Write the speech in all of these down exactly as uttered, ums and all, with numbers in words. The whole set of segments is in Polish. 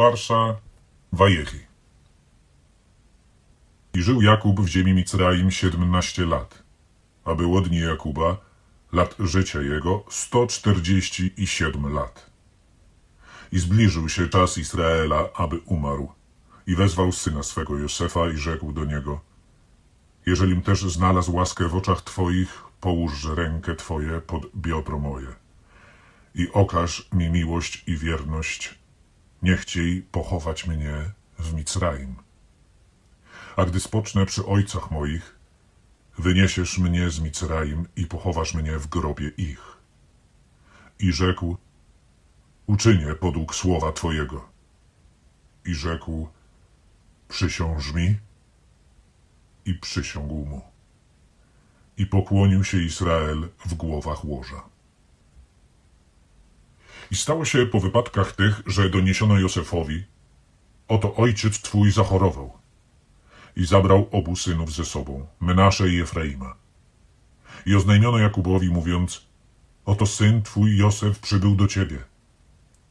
Parsza Wajechi. I żył Jakub w ziemi Mitzraim siedemnaście lat, a było dni Jakuba, lat życia jego, sto czterdzieści i siedem lat. I zbliżył się czas Izraela, aby umarł, i wezwał syna swego Józefa i rzekł do niego: Jeżelim też znalazł łaskę w oczach Twoich, połóż rękę Twoje pod biodro moje i okaż mi miłość i wierność. Nie chciej pochować mnie w Mitzraim. A gdy spocznę przy ojcach moich, wyniesiesz mnie z Mitzraim i pochowasz mnie w grobie ich. I rzekł: uczynię podług słowa Twojego. I rzekł: przysiąż mi. I przysiągł mu. I pokłonił się Izrael w głowach łoża. I stało się po wypadkach tych, że doniesiono Józefowi: oto ojciec twój zachorował. I zabrał obu synów ze sobą, Menasze i Efraima. I oznajmiono Jakubowi, mówiąc: oto syn twój Józef przybył do ciebie.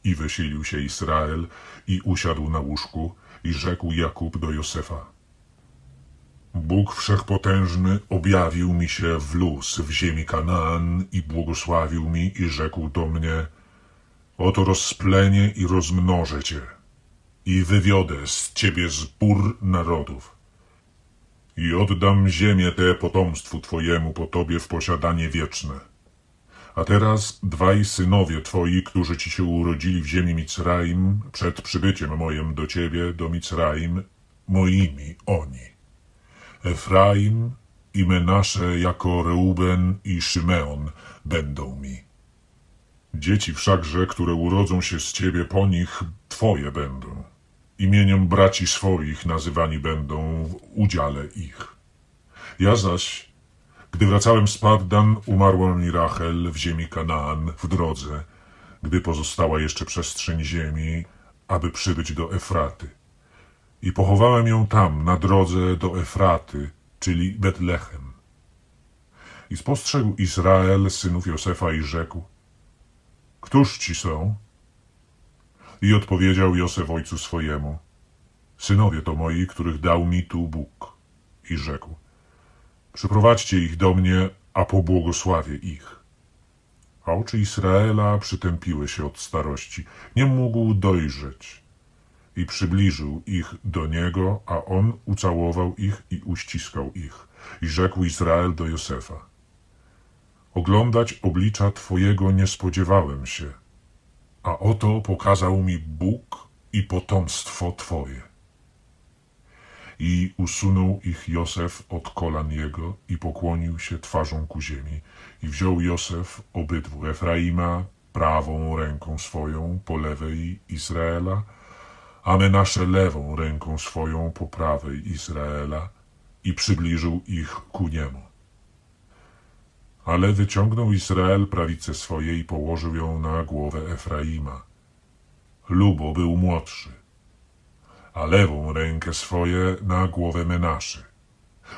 I wysilił się Izrael i usiadł na łóżku, i rzekł Jakub do Józefa: Bóg Wszechpotężny objawił mi się w luz w ziemi Kanaan i błogosławił mi i rzekł do mnie: oto rozplenię i rozmnożę cię i wywiodę z ciebie zbór narodów i oddam ziemię tę potomstwu twojemu po tobie w posiadanie wieczne. A teraz dwaj synowie twoi, którzy ci się urodzili w ziemi Mitzraim, przed przybyciem mojem do ciebie, do Mitzraim, moimi oni, Efraim i Menasze, jako Reuben i Szymeon, będą mi. Dzieci wszakże, które urodzą się z ciebie po nich, twoje będą. Imieniem braci swoich nazywani będą w udziale ich. Ja zaś, gdy wracałem z Paddan, umarła mi Rachel w ziemi Kanaan w drodze, gdy pozostała jeszcze przestrzeń ziemi, aby przybyć do Efraty. I pochowałem ją tam, na drodze do Efraty, czyli Betlechem. I spostrzegł Izrael synów Józefa i rzekł: któż ci są? I odpowiedział Józef ojcu swojemu: synowie to moi, których dał mi tu Bóg. I rzekł: przyprowadźcie ich do mnie, a pobłogosławię ich. A oczy Izraela przytępiły się od starości, nie mógł dojrzeć. I przybliżył ich do niego, a on ucałował ich i uściskał ich. I rzekł Izrael do Józefa: oglądać oblicza twojego nie spodziewałem się, a oto pokazał mi Bóg i potomstwo twoje. I usunął ich Józef od kolan jego i pokłonił się twarzą ku ziemi. I wziął Józef obydwu, Efraima prawą ręką swoją po lewej Izraela, a Menasze lewą ręką swoją po prawej Izraela, i przybliżył ich ku niemu. Ale wyciągnął Izrael prawicę swoje i położył ją na głowę Efraima. Lubo był młodszy, a lewą rękę swoje na głowę Menaszy.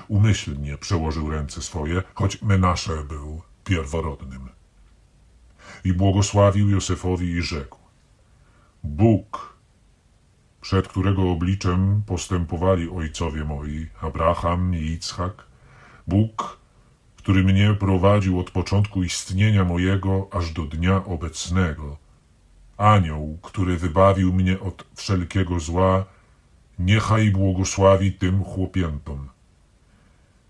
Umyślnie przełożył ręce swoje, choć Menasze był pierworodnym. I błogosławił Józefowi i rzekł: Bóg, przed którego obliczem postępowali ojcowie moi, Abraham i Izaak, Bóg, który mnie prowadził od początku istnienia mojego aż do dnia obecnego, anioł, który wybawił mnie od wszelkiego zła, niechaj błogosławi tym chłopiętom.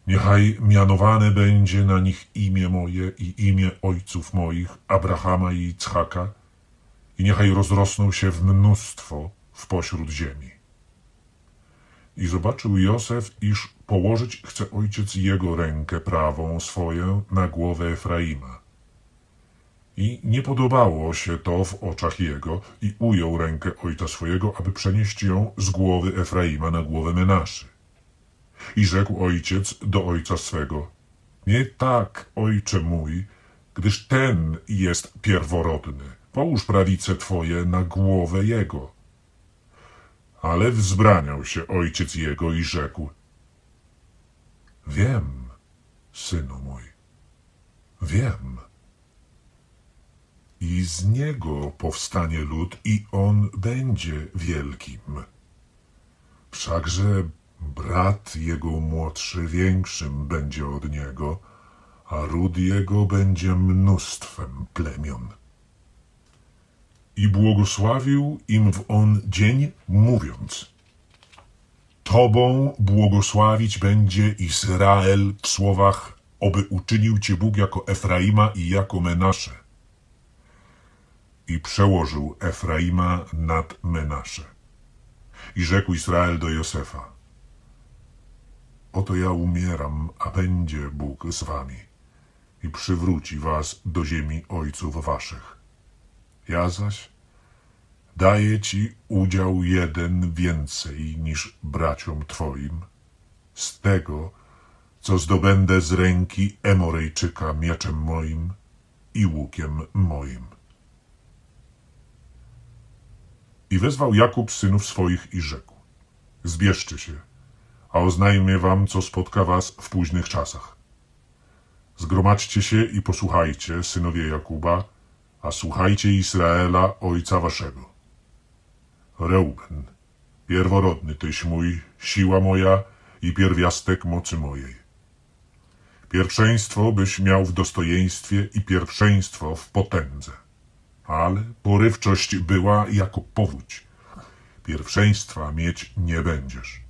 Niechaj mianowane będzie na nich imię moje i imię ojców moich, Abrahama i Izaaka, i niechaj rozrosną się w mnóstwo w pośród ziemi. I zobaczył Józef, iż położyć chce ojciec jego rękę prawą swoją na głowę Efraima. I nie podobało się to w oczach jego, i ujął rękę ojca swojego, aby przenieść ją z głowy Efraima na głowę Menaszy. I rzekł ojciec do ojca swego: nie tak, ojcze mój, gdyż ten jest pierworodny. Połóż prawicę twoje na głowę jego. Ale wzbraniał się ojciec jego i rzekł: wiem, synu mój, wiem. i z niego powstanie lud i on będzie wielkim. Wszakże brat jego młodszy większym będzie od niego, a ród jego będzie mnóstwem plemion. I błogosławił im w on dzień, mówiąc: Tobą błogosławić będzie Izrael w słowach, oby uczynił Cię Bóg jako Efraima i jako Menasze. I przełożył Efraima nad Menasze. I rzekł Izrael do Józefa: Oto ja umieram, a będzie Bóg z wami i przywróci was do ziemi ojców waszych. Ja zaś daję ci udział jeden więcej niż braciom twoim z tego, co zdobędę z ręki Emorejczyka mieczem moim i łukiem moim. I wezwał Jakub synów swoich i rzekł: Zbierzcie się, a oznajmię wam, co spotka was w późnych czasach. Zgromadźcie się i posłuchajcie, synowie Jakuba, a słuchajcie Izraela, ojca waszego. Reuben, pierworodny tyś mój, siła moja i pierwiastek mocy mojej. Pierwszeństwo byś miał w dostojeństwie i pierwszeństwo w potędze, ale porywczość była jako powódź. Pierwszeństwa mieć nie będziesz,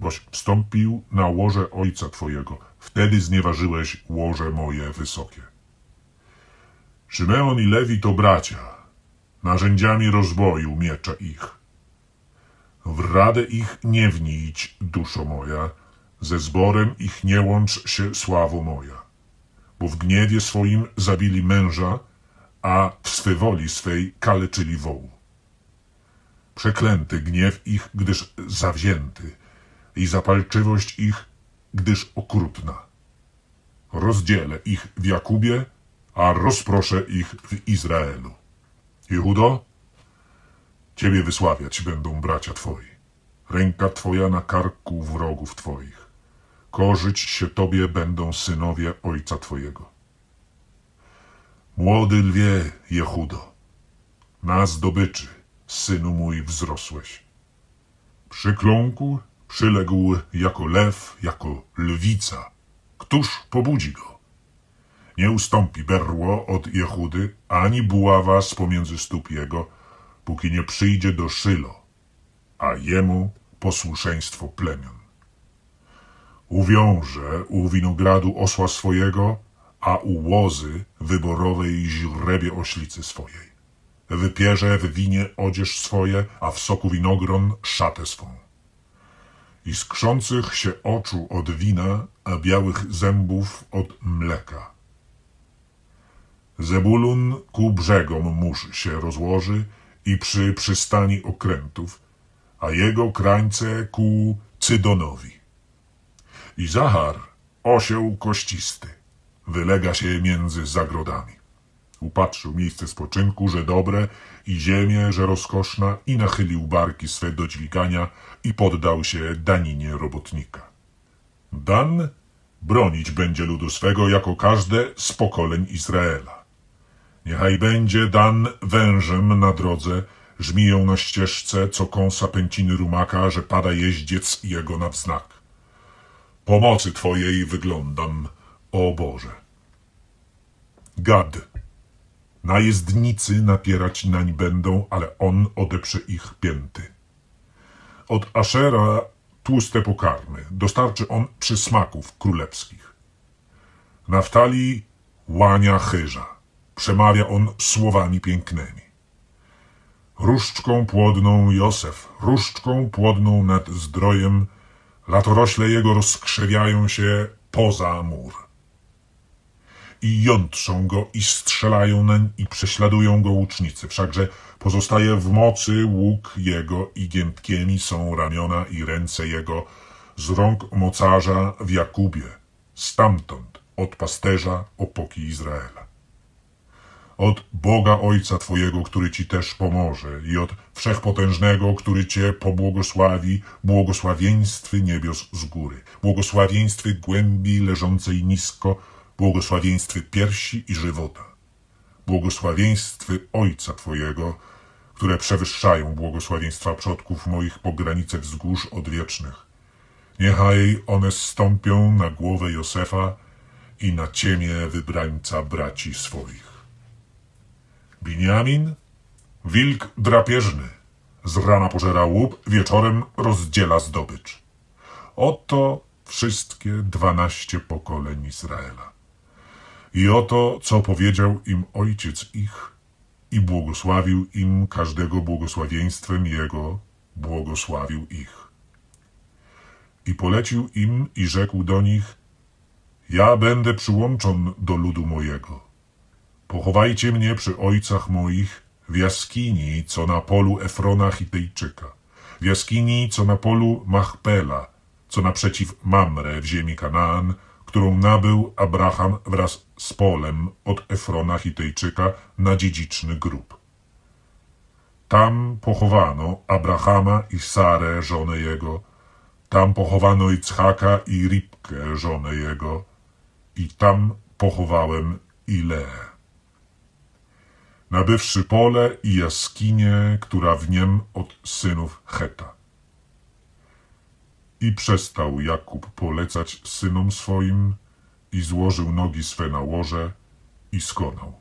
boś wstąpił na łoże ojca twojego, wtedy znieważyłeś łoże moje wysokie. Szymeon i Lewi to bracia, narzędziami rozboju miecza ich. W radę ich nie wnijć, duszo moja, ze zborem ich nie łącz się, sławo moja. Bo w gniewie swoim zabili męża, a w swywoli swej kaleczyli wołu. Przeklęty gniew ich, gdyż zawzięty, i zapalczywość ich, gdyż okrutna. Rozdzielę ich w Jakubie, a rozproszę ich w Izraelu. Jehudo, Ciebie wysławiać będą bracia Twoi, ręka Twoja na karku wrogów Twoich. Korzyć się Tobie będą synowie ojca Twojego. Młody lwie, Jehudo, na zdobyczy, synu mój, wzrosłeś. Przykląkł, przyległ jako lew, jako lwica. Któż pobudzi go? Nie ustąpi berło od Jehudy, ani buława z pomiędzy stóp jego, póki nie przyjdzie do Szylo, a jemu posłuszeństwo plemion. Uwiąże u winogradu osła swojego, a u łozy wyborowej źrebie oślicy swojej. Wypierze w winie odzież swoje, a w soku winogron szatę swą. I z krzących się oczu od wina, a białych zębów od mleka. Zebulun ku brzegom mórz się rozłoży i przy przystani okrętów, a jego krańce ku Cydonowi. I Zahar, osioł kościsty, wylega się między zagrodami. Upatrzył miejsce spoczynku, że dobre, i ziemię, że rozkoszna, i nachylił barki swe do dźwigania i poddał się daninie robotnika. Dan bronić będzie ludu swego jako każde z pokoleń Izraela. Niechaj będzie Dan wężem na drodze, żmiją na ścieżce, co kąsa pęciny rumaka, że pada jeździec jego na wznak. Pomocy Twojej wyglądam, o Boże. Gad, najezdnicy napierać nań będą, ale on odeprze ich pięty. Od Aszera tłuste pokarmy, dostarczy on przysmaków królewskich. Naftali łania chyża, przemawia on słowami pięknymi. Różdżką płodną Józef, różdżką płodną nad zdrojem, latorośle jego rozkrzewiają się poza mur. I jątrzą go i strzelają nań i prześladują go łucznicy, wszakże pozostaje w mocy łuk jego i giętkimi są ramiona i ręce jego z rąk mocarza w Jakubie, stamtąd od pasterza opoki Izraela. Od Boga Ojca Twojego, który Ci też pomoże, i od Wszechpotężnego, który Cię pobłogosławi, błogosławieństwy niebios z góry, błogosławieństwy głębi leżącej nisko, błogosławieństwy piersi i żywota, błogosławieństwy Ojca Twojego, które przewyższają błogosławieństwa przodków moich po granice wzgórz odwiecznych. Niechaj one stąpią na głowę Józefa i na ciemię wybrańca braci swoich. Biniamin, wilk drapieżny, z rana pożera łup, wieczorem rozdziela zdobycz. Oto wszystkie dwanaście pokoleń Izraela. I oto, co powiedział im ojciec ich i błogosławił im każdego błogosławieństwem jego, błogosławił ich. I polecił im i rzekł do nich: ja będę przyłączon do ludu mojego. Pochowajcie mnie przy ojcach moich w jaskini, co na polu Efrona Chitejczyka, w jaskini, co na polu Machpela, co naprzeciw Mamre w ziemi Kanaan, którą nabył Abraham wraz z polem od Efrona Chitejczyka na dziedziczny grób. Tam pochowano Abrahama i Sarę, żonę jego. Tam pochowano Izhaka i Riwkę, żonę jego, i tam pochowałem Ileę. Nabywszy pole i jaskinię, która w niem od synów Cheta. I przestał Jakub polecać synom swoim, i złożył nogi swe na łoże, i skonał.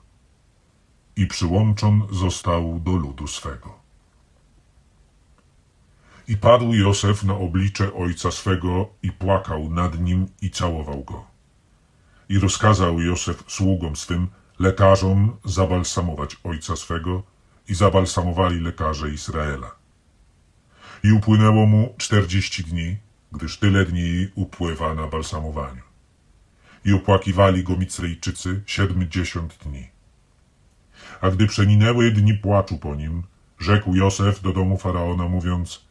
I przyłączon został do ludu swego. I padł Józef na oblicze ojca swego i płakał nad nim i całował go. I rozkazał Józef sługom swym, lekarzom, zabalsamować ojca swego i zabalsamowali lekarze Izraela. I upłynęło mu czterdzieści dni, gdyż tyle dni upływa na balsamowaniu. I opłakiwali go Micrejczycy siedemdziesiąt dni. A gdy przeminęły dni płaczu po nim, rzekł Józef do domu Faraona, mówiąc: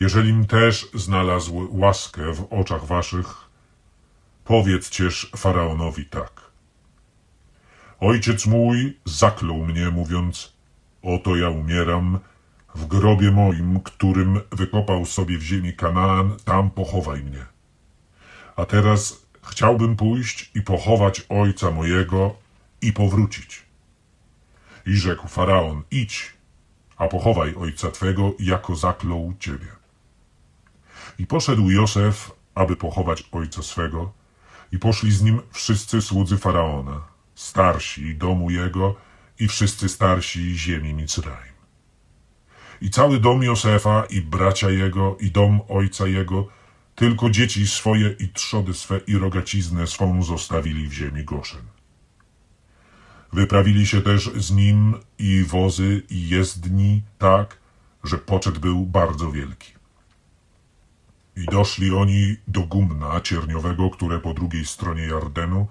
jeżelim też znalazł łaskę w oczach waszych, powiedzcież Faraonowi tak. Ojciec mój zaklął mnie, mówiąc: oto ja umieram, w grobie moim, którym wykopał sobie w ziemi Kanaan, tam pochowaj mnie. A teraz chciałbym pójść i pochować ojca mojego i powrócić. I rzekł Faraon: idź, a pochowaj ojca twego, jako zaklął ciebie. I poszedł Józef, aby pochować ojca swego, i poszli z nim wszyscy słudzy Faraona, starsi domu jego i wszyscy starsi ziemi Mitzraim. I cały dom Józefa, i bracia jego, i dom ojca jego, tylko dzieci swoje i trzody swe i rogaciznę swą zostawili w ziemi Goszen. Wyprawili się też z nim i wozy, i jezdni, tak, że poczet był bardzo wielki. I doszli oni do gumna cierniowego, które po drugiej stronie Jordanu,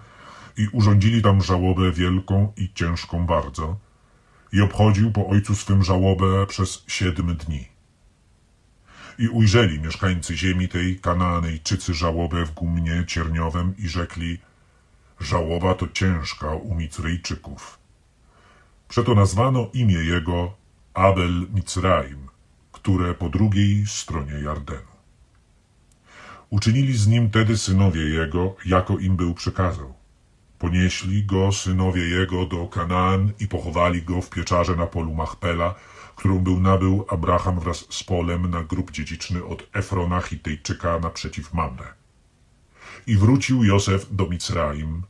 i urządzili tam żałobę wielką i ciężką bardzo, i obchodził po ojcu swym żałobę przez siedm dni. I ujrzeli mieszkańcy ziemi tej, Kanaanejczycy, żałobę w gumnie cierniowym i rzekli: żałoba to ciężka u Micrejczyków. Przeto nazwano imię jego Abel-Micraim, które po drugiej stronie Jordanu. Uczynili z nim tedy synowie jego, jako im był przykazał. Ponieśli go synowie jego do Kanaan i pochowali go w pieczarze na polu Machpela, którą był nabył Abraham wraz z polem na grób dziedziczny od Efrona Chitejczyka naprzeciw Mamre. I wrócił Józef do Mitzraim,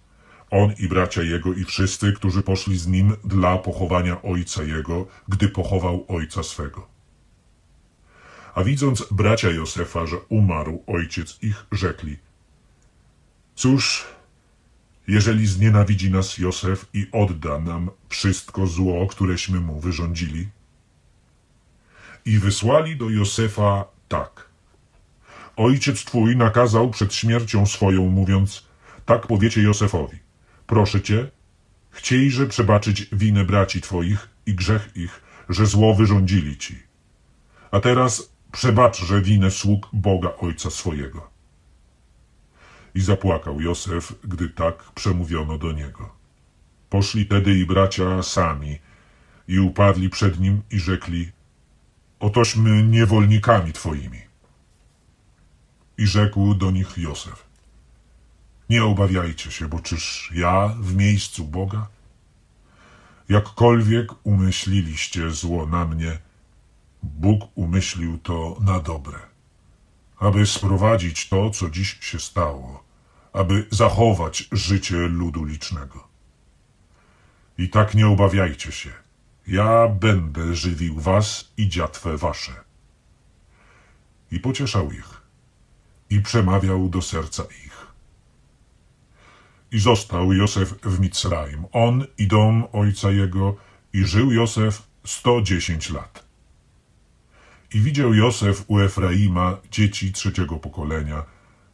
on i bracia jego i wszyscy, którzy poszli z nim dla pochowania ojca jego, gdy pochował ojca swego. A widząc bracia Józefa, że umarł ojciec ich, rzekli: cóż, jeżeli znienawidzi nas Józef i odda nam wszystko zło, któreśmy mu wyrządzili. I wysłali do Józefa tak: ojciec twój nakazał przed śmiercią swoją, mówiąc: tak powiecie Józefowi, proszę cię, chciejże przebaczyć winę braci twoich i grzech ich, że zło wyrządzili ci. A teraz przebaczże winę sług Boga ojca swojego. I zapłakał Józef, gdy tak przemówiono do niego. Poszli tedy i bracia sami i upadli przed nim i rzekli: otośmy niewolnikami twoimi. I rzekł do nich Józef: nie obawiajcie się, bo czyż ja w miejscu Boga? Jakkolwiek umyśliliście zło na mnie, Bóg umyślił to na dobre, aby sprowadzić to, co dziś się stało, aby zachować życie ludu licznego. I tak nie obawiajcie się, ja będę żywił was i dziatwę wasze. I pocieszał ich, i przemawiał do serca ich. I został Józef w Mitzraim, on i dom ojca jego, i żył Józef sto dziesięć lat. I widział Józef u Efraima dzieci trzeciego pokolenia,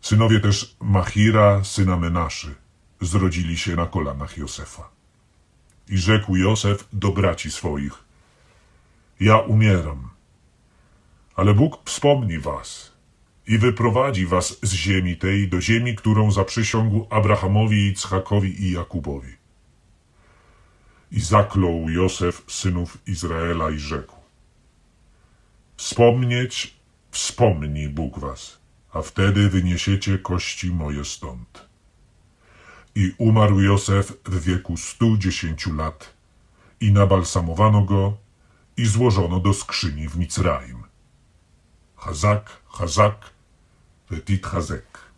synowie też Machira, syna Menaszy, zrodzili się na kolanach Józefa. I rzekł Józef do braci swoich, ja umieram, ale Bóg wspomni was i wyprowadzi was z ziemi tej do ziemi, którą zaprzysiągł Abrahamowi, Izakowi i Jakubowi. I zaklął Józef synów Izraela i rzekł, wspomnieć wspomni Bóg was, a wtedy wyniesiecie kości moje stąd. I umarł Józef w wieku stu dziesięciu lat i nabalsamowano go i złożono do skrzyni w Mitzraim. Chazak, chazak, wetitchazek.